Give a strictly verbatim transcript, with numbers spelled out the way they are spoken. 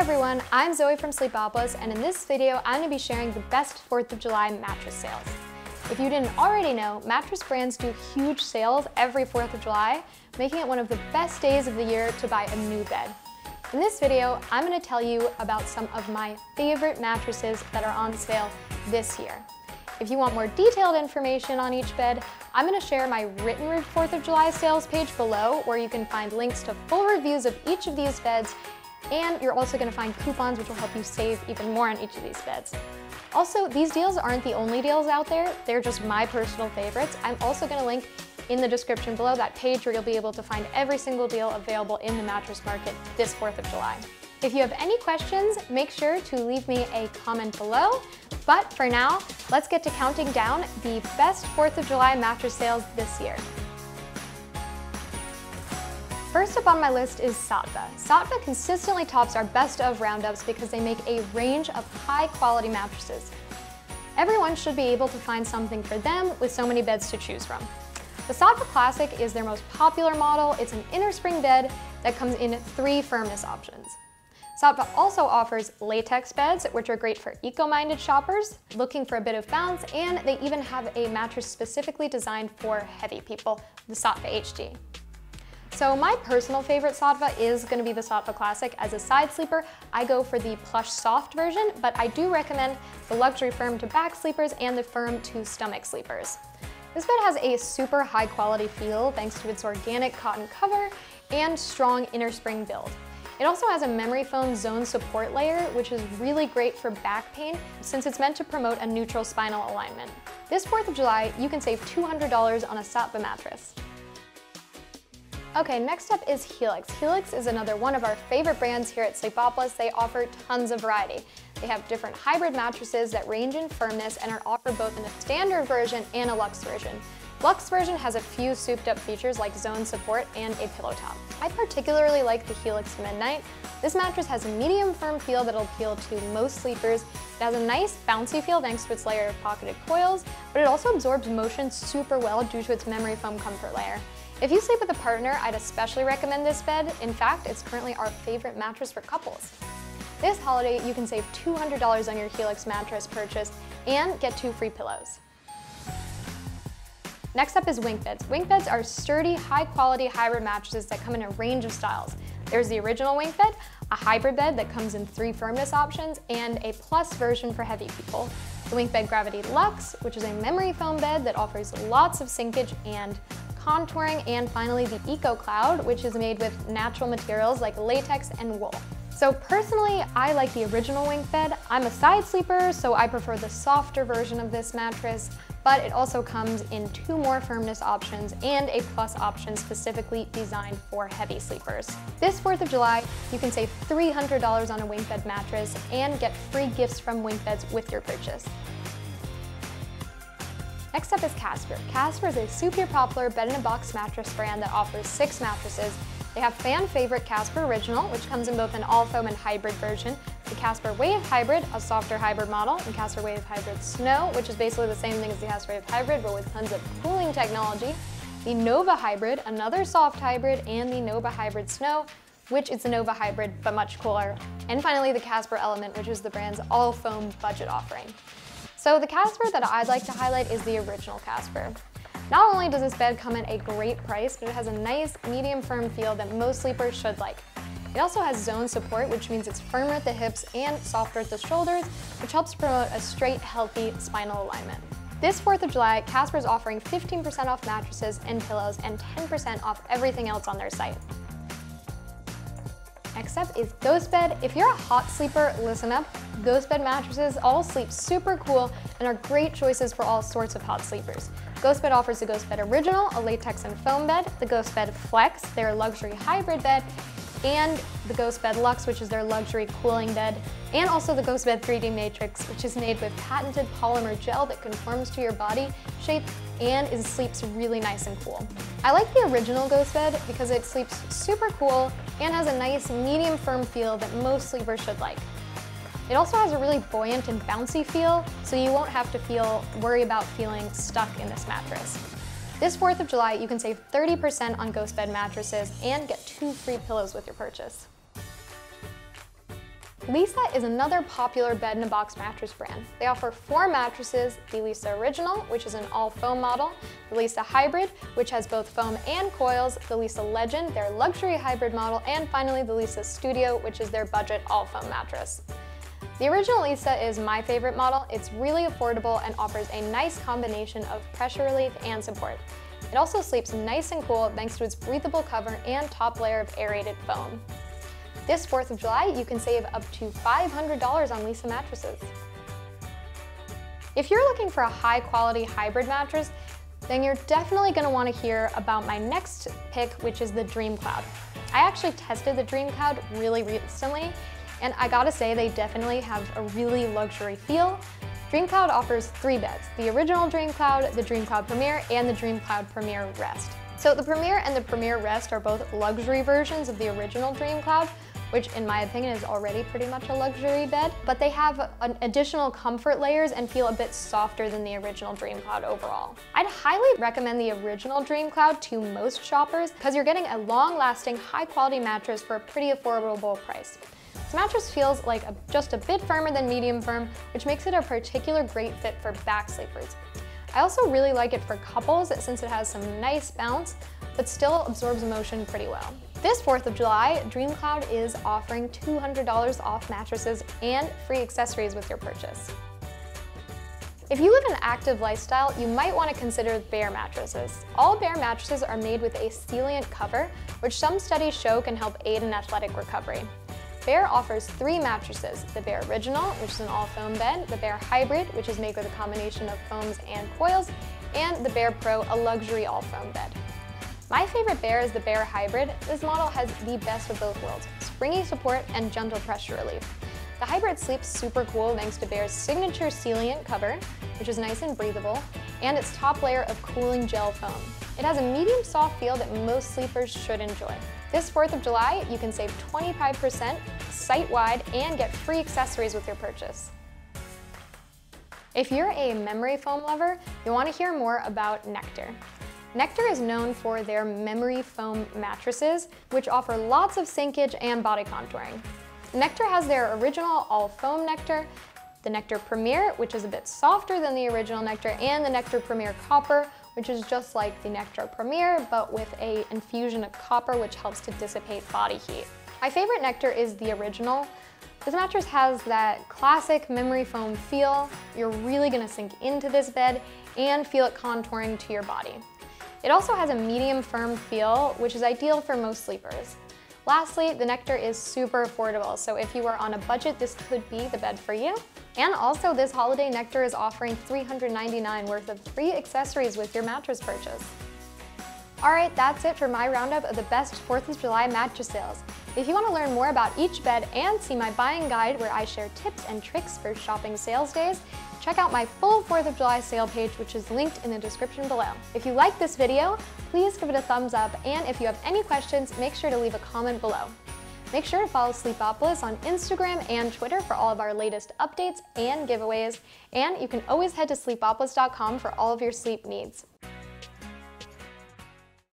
everyone, I'm Zoe from Sleepopolis, and in this video I'm going to be sharing the best fourth of July mattress sales. If you didn't already know, mattress brands do huge sales every fourth of July, making it one of the best days of the year to buy a new bed. In this video, I'm going to tell you about some of my favorite mattresses that are on sale this year. If you want more detailed information on each bed, I'm going to share my written fourth of July sales page below, where you can find links to full reviews of each of these beds, and you're also going to find coupons which will help you save even more on each of these beds. Also, these deals aren't the only deals out there, they're just my personal favorites. I'm also going to link in the description below that page where you'll be able to find every single deal available in the mattress market this fourth of July. If you have any questions, make sure to leave me a comment below. But for now, let's get to counting down the best fourth of July mattress sales this year. First up on my list is Saatva. Saatva consistently tops our best of roundups because they make a range of high quality mattresses. Everyone should be able to find something for them with so many beds to choose from. The Saatva Classic is their most popular model. It's an inner spring bed that comes in three firmness options. Saatva also offers latex beds, which are great for eco-minded shoppers looking for a bit of bounce, and they even have a mattress specifically designed for heavy people, the Saatva H D. So my personal favorite Saatva is going to be the Saatva Classic. As a side sleeper, I go for the plush soft version, but I do recommend the luxury firm to back sleepers and the firm to stomach sleepers. This bed has a super high quality feel thanks to its organic cotton cover and strong inner spring build. It also has a memory foam zone support layer, which is really great for back pain since it's meant to promote a neutral spinal alignment. This fourth of July, you can save two hundred dollars on a Saatva mattress. Okay, next up is Helix. Helix is another one of our favorite brands here at Sleepopolis. They offer tons of variety. They have different hybrid mattresses that range in firmness and are offered both in a standard version and a luxe version. Luxe version has a few souped up features like zone support and a pillow top. I particularly like the Helix Midnight. This mattress has a medium firm feel that'll appeal to most sleepers. It has a nice bouncy feel thanks to its layer of pocketed coils, but it also absorbs motion super well due to its memory foam comfort layer. If you sleep with a partner, I'd especially recommend this bed. In fact, it's currently our favorite mattress for couples. This holiday, you can save two hundred dollars on your Helix mattress purchase and get two free pillows. Next up is WinkBeds. WinkBeds are sturdy, high-quality hybrid mattresses that come in a range of styles. There's the original WinkBed, a hybrid bed that comes in three firmness options, and a plus version for heavy people. The WinkBed Gravity Luxe, which is a memory foam bed that offers lots of sinkage and contouring, and finally the Eco Cloud, which is made with natural materials like latex and wool. So personally, I like the original WinkBed. I'm a side sleeper, so I prefer the softer version of this mattress, but it also comes in two more firmness options and a plus option specifically designed for heavy sleepers. This fourth of July, you can save three hundred dollars on a WinkBed mattress and get free gifts from WinkBeds with your purchase. Next up is Casper. Casper is a super popular bed-in-a-box mattress brand that offers six mattresses. They have fan favorite Casper Original, which comes in both an all-foam and hybrid version, the Casper Wave Hybrid, a softer hybrid model, and Casper Wave Hybrid Snow, which is basically the same thing as the Casper Wave Hybrid, but with tons of cooling technology, the Nova Hybrid, another soft hybrid, and the Nova Hybrid Snow, which is the Nova Hybrid, but much cooler, and finally the Casper Element, which is the brand's all-foam budget offering. So the Casper that I'd like to highlight is the original Casper. Not only does this bed come at a great price, but it has a nice medium firm feel that most sleepers should like. It also has zone support, which means it's firmer at the hips and softer at the shoulders, which helps promote a straight, healthy spinal alignment. This fourth of July, Casper is offering fifteen percent off mattresses and pillows and ten percent off everything else on their site. Next up is Ghostbed. If you're a hot sleeper, listen up. Ghostbed mattresses all sleep super cool and are great choices for all sorts of hot sleepers. Ghostbed offers the Ghostbed Original, a latex and foam bed, the Ghostbed Flex, their luxury hybrid bed, and the Ghost Bed Lux, which is their luxury cooling bed, and also the Ghost Bed three D Matrix, which is made with patented polymer gel that conforms to your body shape and is, sleeps really nice and cool. I like the original Ghost Bed because it sleeps super cool and has a nice medium firm feel that most sleepers should like. It also has a really buoyant and bouncy feel, so you won't have to feel worry about feeling stuck in this mattress. This fourth of July, you can save thirty percent on Ghostbed mattresses and get two free pillows with your purchase. Leesa is another popular bed-in-a-box mattress brand. They offer four mattresses, the Leesa Original, which is an all-foam model, the Leesa Hybrid, which has both foam and coils, the Leesa Legend, their luxury hybrid model, and finally the Leesa Studio, which is their budget all-foam mattress. The original Leesa is my favorite model. It's really affordable and offers a nice combination of pressure relief and support. It also sleeps nice and cool thanks to its breathable cover and top layer of aerated foam. This fourth of July, you can save up to five hundred dollars on Leesa mattresses. If you're looking for a high-quality hybrid mattress, then you're definitely going to want to hear about my next pick, which is the DreamCloud. I actually tested the DreamCloud really recently, and I gotta say they definitely have a really luxury feel. DreamCloud offers three beds, the original DreamCloud, the DreamCloud Premier, and the DreamCloud Premier Rest. So the Premier and the Premier Rest are both luxury versions of the original DreamCloud, which in my opinion is already pretty much a luxury bed, but they have an additional comfort layers and feel a bit softer than the original DreamCloud overall. I'd highly recommend the original DreamCloud to most shoppers because you're getting a long-lasting, high-quality mattress for a pretty affordable price. This mattress feels like a, just a bit firmer than medium firm, which makes it a particular great fit for back sleepers. I also really like it for couples since it has some nice bounce, but still absorbs motion pretty well. This fourth of July, DreamCloud is offering two hundred dollars off mattresses and free accessories with your purchase. If you live an active lifestyle, you might want to consider Bear mattresses. All Bear mattresses are made with a sealant cover, which some studies show can help aid in athletic recovery. Bear offers three mattresses, the Bear Original, which is an all-foam bed, the Bear Hybrid, which is made with a combination of foams and coils, and the Bear Pro, a luxury all-foam bed. My favorite Bear is the Bear Hybrid. This model has the best of both worlds, springy support and gentle pressure relief. The Hybrid sleeps super cool thanks to Bear's signature sealant cover, which is nice and breathable, and its top layer of cooling gel foam. It has a medium soft feel that most sleepers should enjoy. This fourth of July, you can save twenty-five percent site-wide and get free accessories with your purchase. If you're a memory foam lover, you'll want to hear more about Nectar. Nectar is known for their memory foam mattresses, which offer lots of sinkage and body contouring. Nectar has their original all-foam Nectar, the Nectar Premier, which is a bit softer than the original Nectar, and the Nectar Premier Copper, which is just like the Nectar Premier, but with an infusion of copper, which helps to dissipate body heat. My favorite Nectar is the original. This mattress has that classic memory foam feel. You're really gonna sink into this bed and feel it contouring to your body. It also has a medium firm feel, which is ideal for most sleepers. Lastly, the Nectar is super affordable, so if you are on a budget, this could be the bed for you. And also this holiday, Nectar is offering three hundred ninety-nine dollars worth of free accessories with your mattress purchase. All right, that's it for my roundup of the best fourth of July mattress sales. If you want to learn more about each bed and see my buying guide where I share tips and tricks for shopping sales days, check out my full fourth of July sale page, which is linked in the description below. If you like this video, please give it a thumbs up, and if you have any questions, make sure to leave a comment below. Make sure to follow Sleepopolis on Instagram and Twitter for all of our latest updates and giveaways, and you can always head to sleepopolis dot com for all of your sleep needs.